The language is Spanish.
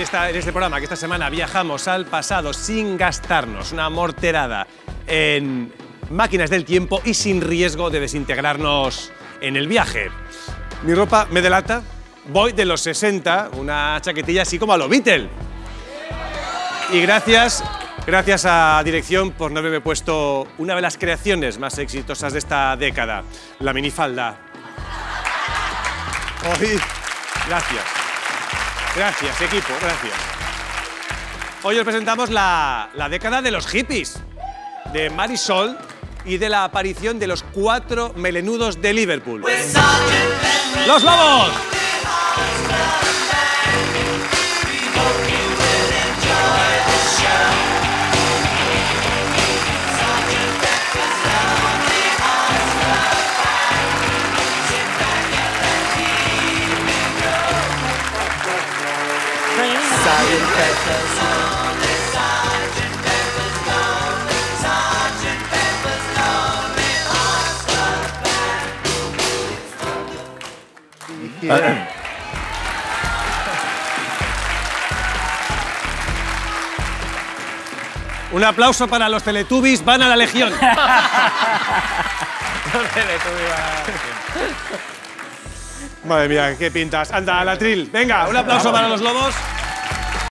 en este programa, que esta semana viajamos al pasado sin gastarnos una morterada en máquinas del tiempo y sin riesgo de desintegrarnos en el viaje. Mi ropa me delata, voy de los 60, una chaquetilla así como a lo Beatles. Y gracias a dirección por no haberme puesto una de las creaciones más exitosas de esta década, la minifalda. Hoy, gracias equipo, gracias. Hoy os presentamos la década de los hippies, de Marisol y de la aparición de los 4 melenudos de Liverpool. ¡Los vamos! Un aplauso para los Teletubbies, van a la legión. Madre mía, qué pintas. Anda, al atril. Venga, un aplauso para los lobos.